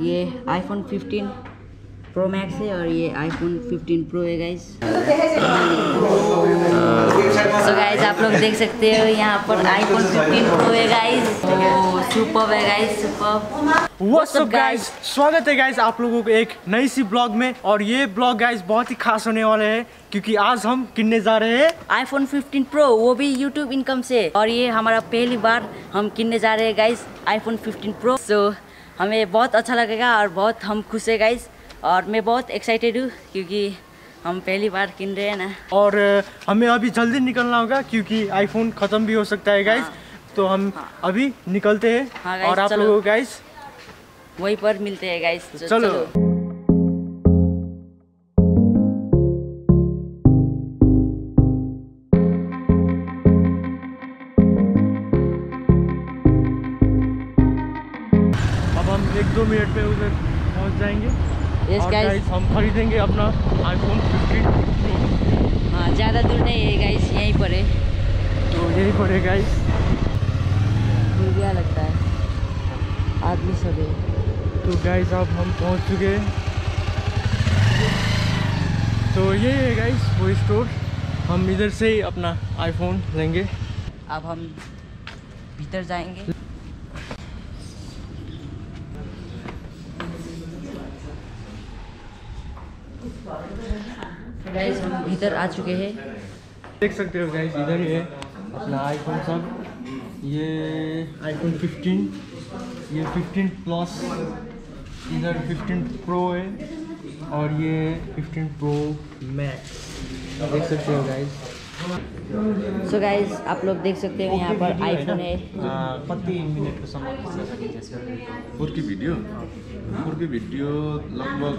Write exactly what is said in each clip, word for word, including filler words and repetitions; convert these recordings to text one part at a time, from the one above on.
ये iPhone fifteen Pro Max है और ये iPhone फिफ्टीन Pro है गाइस। तो गाइस आप लोग देख सकते हो यहाँ पर iPhone फिफ्टीन Pro है गाइस, सुपर है guys, super. What's up guys, स्वागत है गाइस आप लोगों को एक नई सी ब्लॉग में। और ये ब्लॉग गाइस बहुत ही खास होने वाले हैं क्योंकि आज हम किनने जा रहे हैं iPhone फिफ्टीन Pro, वो भी YouTube इनकम से। और ये हमारा पहली बार हम किनने जा रहे हैं guys iPhone fifteen Pro, so so, हमें बहुत अच्छा लगेगा और बहुत हम खुश है गाइस। और मैं बहुत एक्साइटेड हूँ क्योंकि हम पहली बार किन रहे हैं ना। और हमें अभी जल्दी निकलना होगा क्योंकि आईफोन ख़त्म भी हो सकता है गाइस। हाँ। तो हम हाँ। अभी निकलते हैं। हाँ और आप लोगों गाइस वहीं पर मिलते हैं गाइस। चलो, चलो।, चलो। अब हम एक दो मिनट में उधर पहुंच जाएंगे। Yes और guys, हम खरीदेंगे अपना iPhone फिफ्टीन Pro। हाँ, ज़्यादा दूर नहीं है गाइस, यहीं पर है। तो यहीं पर है गाइस, क्या लगता है आदमी सब है। तो गाइस अब हम पहुंच चुके हैं। तो ये है गाइस वो स्टोर, हम इधर से ही अपना iPhone लेंगे। अब हम भीतर जाएंगे। गाइस हम भीतर आ चुके हैं, देख सकते हो गाइस इधर ही है अपना आईफोन सब। ये आईफोन फिफ्टीन, ये फिफ्टीन प्लस, इधर फिफ्टीन प्रो है और ये फिफ्टीन प्रो मैक्स, देख सकते हो गाइस। सो गाइस आप लोग देख सकते हो यहाँ पर आईफोन है। कति मिनटको सम्म फोर के भिडियो फोर के भिडियो लगभग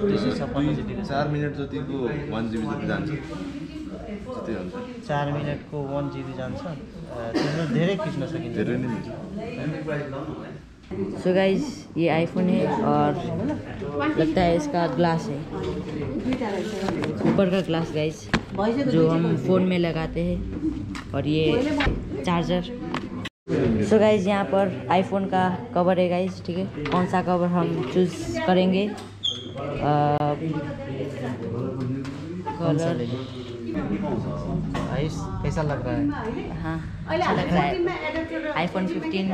चार मिनट जतिको वन जीबी जति जान्छ, त्यति हुन्छ। चार मिनटको वन जीबी जान्छ, त्यसमा धेरै खिच्न सकिन्छ, धेरै नै हुन्छ। सो गाइस ये आईफोन है और लगता है इसका ग्लास है, ऊपर का ग्लास गाइस जो हम फ़ोन में लगाते हैं। और ये चार्जर। सो गाइज यहाँ पर आईफोन का कवर है गाइज, ठीक है। कौन सा कवर हम चूज़ करेंगे, कलर कैसा लग रहा है? हाँ अच्छा लग रहा है। आईफोन फिफ्टीन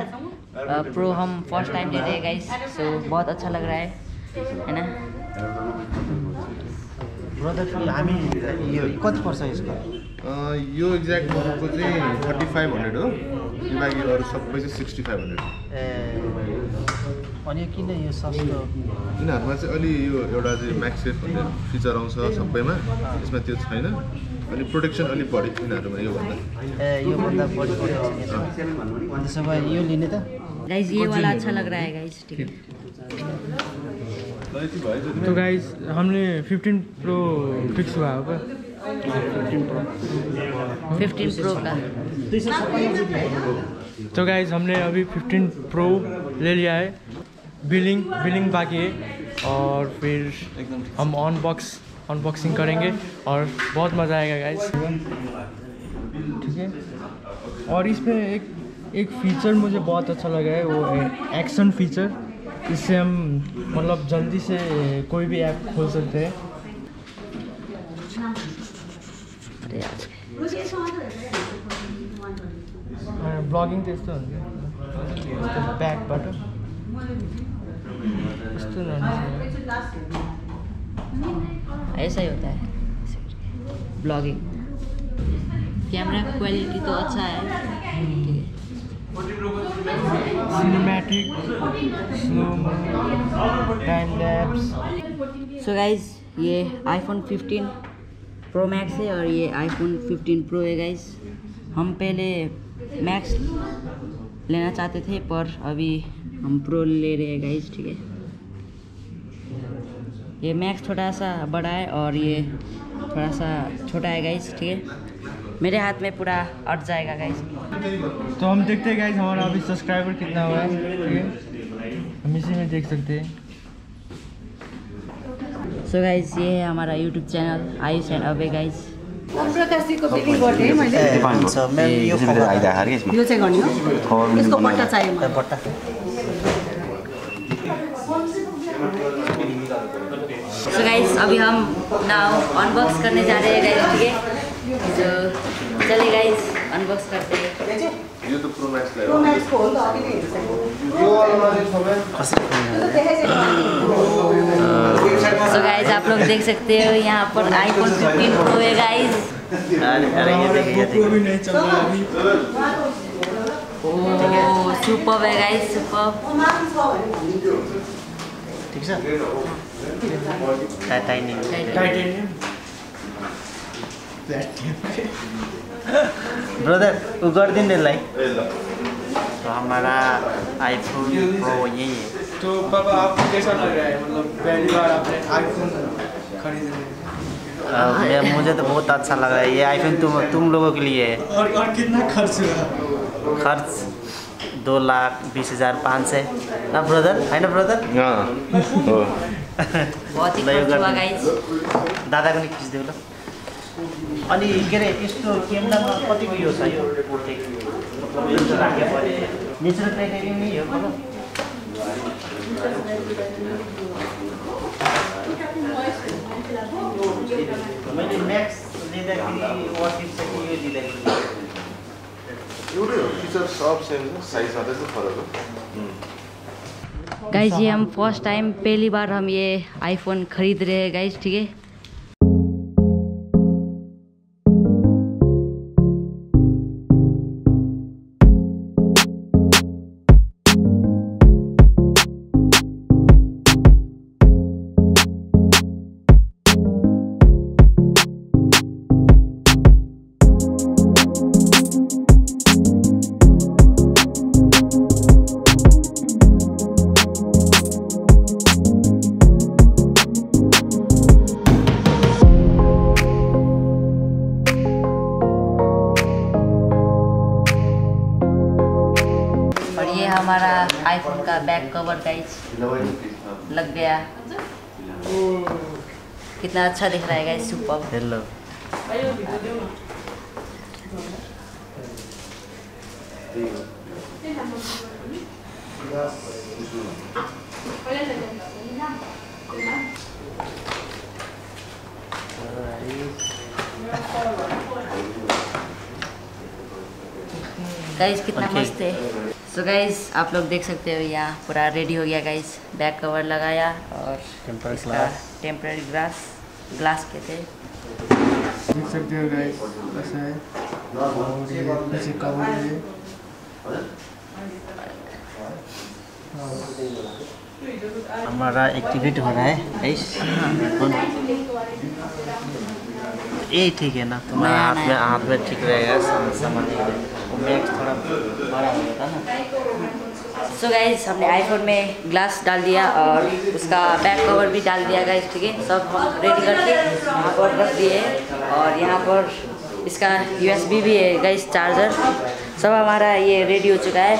प्रो हम फर्स्ट टाइम ले रहे हैं गाइज, सो बहुत अच्छा लग रहा है है ना। प्रोडक्ट हामी कति पर्छ यसको? यो एक्ज्याक्ट को चाहिँ थर्टी फाइभ हन्ड्रेड हो, त्यो बाँकी अरू सबै चाहिँ सिक्सटी फाइभ हन्ड्रेड। ए अनि किन यो सस्तो? यिनीहरूमा चाहिँ अलि यो एउटा चाहिँ म्याक्स सेट भन्ने फिचर आउँछ सबैमा, यसमा त्यो छैन। अनि प्रोटेक्सन अलि बढी यिनीहरूमा योभन्दा। ए योभन्दा बढी प्रोटेक्सन, त्यसो भए यो लिने त गाइस। ये वाला अच्छा लग रहा है गाइस, ठीक है। तो गाइस हमने फिफ्टीन प्रो फिक्स हुआ होगा, फिफ्टीन प्रो फिफ्टीन प्रो का। तो गाइस हमने अभी फिफ्टीन प्रो ले लिया है, बिलिंग बिलिंग बाकी है और फिर हम अनबॉक्स अनबॉक्सिंग करेंगे और बहुत मज़ा आएगा गाइस, ठीक है। और इसमें एक एक फीचर मुझे बहुत अच्छा लगा है, वो है एक्शन फीचर। इससे हम मतलब जल्दी से कोई भी ऐप खोल सकते हैं। ब्लॉगिंग तो यस्तो हुन्छ, ब्याकबाट यस्तो ऐसा ही होता है ब्लॉगिंग। कैमरा क्वालिटी तो अच्छा है, cinematic, slomo, time lapse. So guys ये iPhone फिफ्टीन Pro Max है और ये iPhone फिफ्टीन Pro है गाइज। हम पहले Max लेना चाहते थे पर अभी हम Pro ले रहे हैं गाइज, ठीक है। ये Max थोड़ा सा बड़ा है और ये थोड़ा सा छोटा है गाइज, ठीक है। मेरे हाथ में पूरा अट जाएगा गाइस। तो हम देखते हैं गाइस हमारा अभी सब्सक्राइबर कितना हुआ है, ठीक है, हम इसी में देख सकते हैं। सो so गाइस ये है हमारा YouTube channel Ayush and Abhay guys. So guys, अभी हम now unbox करने जा रहे हैं guys, ठीक है? जो चलिए guys unbox करते हैं। ये तो Pro Max लाया। Pro Max फोन तो अभी नहीं है। यो वाला फोन है। So guys, आप लोग देख सकते हो यहाँ पर iPhone fifteen Pro है guys। अरे ये देखिए देखिए। भी नहीं चल रहा है। Oh, superb है guys, superb. ठीक है? Titanium. Titanium. Brother, you got it like? तो हमारा iPhone Pro यही है। तो पापा आप कैसा लग रहा है? मतलब पहली बार आपने iPhone खरीदा? मुझे तो बहुत अच्छा लग रहा है ये आईफोन तुम तुम लोगों के लिए है। और और कितना खर्च हुआ? खर्च दो लाख बीस हजार पाँच सौ ना ब्रदर, है ना ब्रदर? हाँ। बहुत ही खर्च हुआ गाइस। दादा को नहीं किस देवला? अनि के रे इसको कैमरा कति भयो छ यो? नेचुरल क्राइटेरिया नि हो भन। मैले मैक्स लिँदाखेरि वाचिङ चाहिँ यो लिँदाखेरि एउटै हो, फिचर सब सेम छ, साइज मात्रै चाहिँ फरक हो। गाइस ये हम फर्स्ट टाइम पहली बार हम ये आईफोन खरीद रहे हैं गाइस, ठीक है? हमारा आईफोन का बैक कवर गाइस लग गया, कितना अच्छा दिख रहा है गाइस, सुपर। हेलो गाइस, कितना मस्त है। तो गाइस आप लोग देख सकते हो यहाँ पूरा रेडी हो गया गाइस, बैक कवर लगाया और इसका टेम्पररी ग्लास ग्लास कहते हैं, देख सकते हो गाइस ऐसा है, पीछे कवर है। हमारा एक्टिवेट हो रहा है गाइस, ये ठीक है ना? तुम्हारा हाथ में हाथ में ठीक रहेगा, समझ में नेक्स्ट थोड़ा बड़ा हो जाता है ना। सो गाइस हमने आईफोन में ग्लास डाल दिया और उसका बैक कवर भी डाल दिया गाइस, ठीक है? सब हम रेडी करके यहाँ पर रख दिए और यहाँ पर इसका यूएसबी भी है गाइस, चार्जर सब हमारा ये रेडी हो चुका है।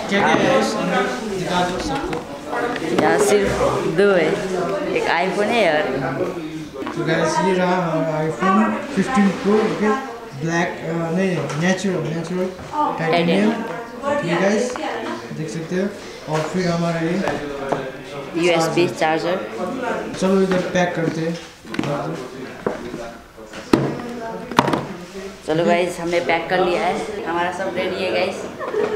यहाँ सिर्फ दो है, एक आईफोन है और तो गाइस ये रहा हमारा आईफोन फिफ्टीन प्रो ब्लैक, नहीं नेचुरल नेचुरल टाइटेनियम, ठीक है गाइस, देख सकते हो। और फिर हमारा ये यूएसबी चार्जर, चलो इधर पैक करते हैं। चलो गाइस हमने पैक कर लिया है, हमारा सब रेडी है गाइस,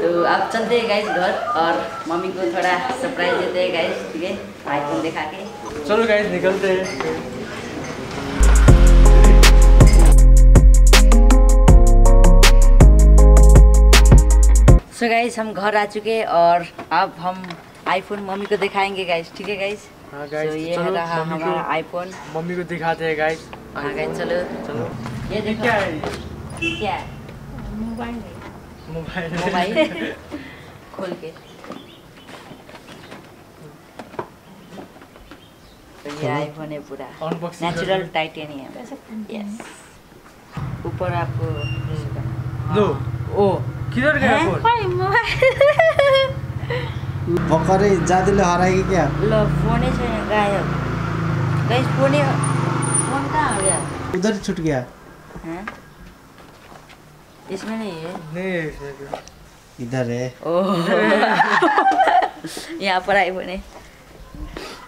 तो आप चलते हैं गाइस घर और मम्मी को थोड़ा सरप्राइज देते हैं गाइस, ठीक है? आईफोन दिखा के चलो गाइस निकलते हैं। सो गाइस हम घर आ चुके हैं और अब हम आईफोन मम्मी को दिखाएंगे गाइस, ठीक है गाइस? हाँ गाइस, so ये रहा हमारा आईफोन, मम्मी को दिखाते हैं गाइस। हाँ गाइस चलो चलो, ये देखो क्या है, क्या है? मोबाइल मोबाइल मोबाइल खोल के तो ये आईफोन है पूरा नेचुरल टाइटेनियम, यस। ऊपर आपको लो, ओ किधर गया फोन? भाई मोबाइल पकड़े जादूले हराएगी क्या? लो फोन ही छूट गया गाइस, फोन ही फोन कहाँ हो गया? उधर छूट गया। हैं? इसमें नहीं है? नहीं इसमें क्या? इधर है। ओह यहाँ पर आईफोन है।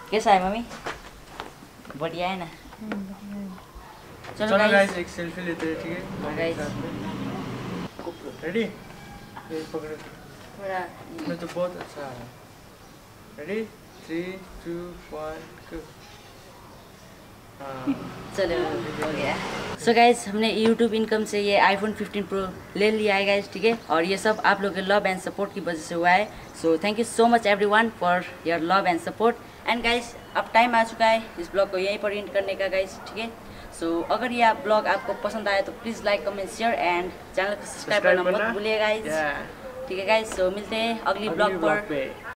कैसा है मम्मी? बढ़िया है ना। चलो गाइस एक सेल्फी लेते हैं, ठीक है गाइस? रेडी? ये पकड़ो मेरा, मैं तो बहुत अच्छा है। Ready three two one go. चलो हो गया। सो गाइज हमने यूट्यूब इनकम से ये आईफोन फिफ्टीन प्रो ले लिया है गाइज, ठीक है? और ये सब आप लोग के लव एंड सपोर्ट की वजह से हुआ है। So thank you so much everyone for your love and support. And guys अब टाइम आ चुका है इस ब्लॉग को यहीं पर एंड करने का गाइज, ठीक है? सो अगर ये आप ब्लॉग आपको पसंद आया तो please like comment share and channel को सब्सक्राइब करना मत भूलिए गाइज, ठीक है गाइज? सो मिलते हैं अगली ब्लॉग पर।